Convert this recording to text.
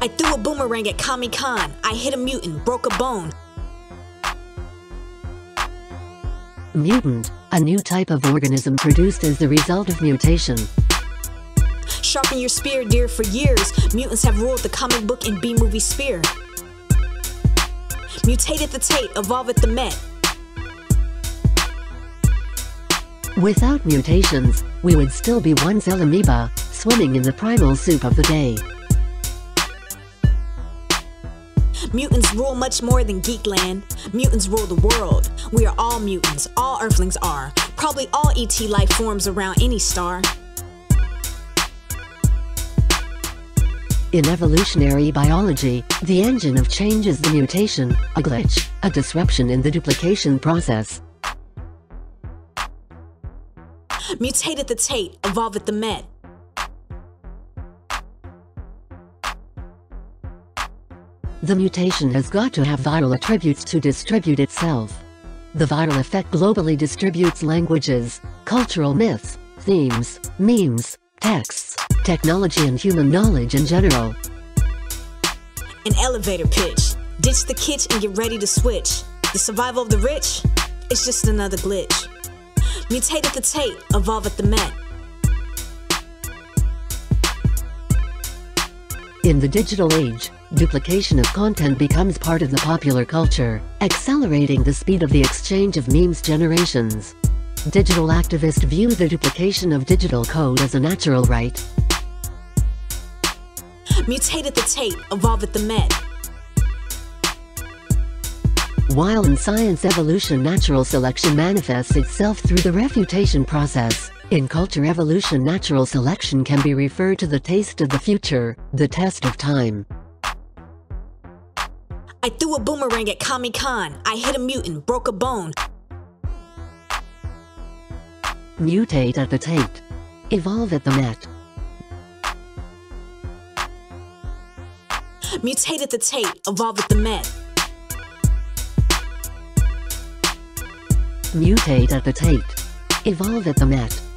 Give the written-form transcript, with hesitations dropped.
I threw a boomerang at Comic-Con. I hit a mutant, broke a bone. Mutant, a new type of organism produced as the result of mutation. Sharpen your spear, dear, for years. Mutants have ruled the comic book and B-movie sphere. Mutate at the Tate, evolve at the Met. Without mutations, we would still be one cell amoeba, swimming in the primal soup of the day. Mutants rule much more than Geekland. Mutants rule the world. We are all mutants, all Earthlings are. Probably all ET life forms around any star. In evolutionary biology, the engine of change is the mutation, a glitch, a disruption in the duplication process. Mutate at the Tate, evolve at the Met. The mutation has got to have viral attributes to distribute itself. The viral effect globally distributes languages, cultural myths, themes, memes, texts, technology and human knowledge in general. An elevator pitch. Ditch the kitsch and get ready to switch. The survival of the rich? It's just another glitch. Mutate at the Tate, evolve at the Met. In the digital age, duplication of content becomes part of the popular culture, accelerating the speed of the exchange of memes generations. Digital activists view the duplication of digital code as a natural right. Mutate at the Tate, evolve at the Met. While in science evolution, natural selection manifests itself through the refutation process, in culture evolution, natural selection can be referred to the taste of the future, the test of time. I threw a boomerang at Comic-Con. I hit a mutant, broke a bone. Mutate at the Tate. Evolve at the Met. Mutate at the Tate, evolve at the Met. Mutate at the Tate. Evolve at the Met.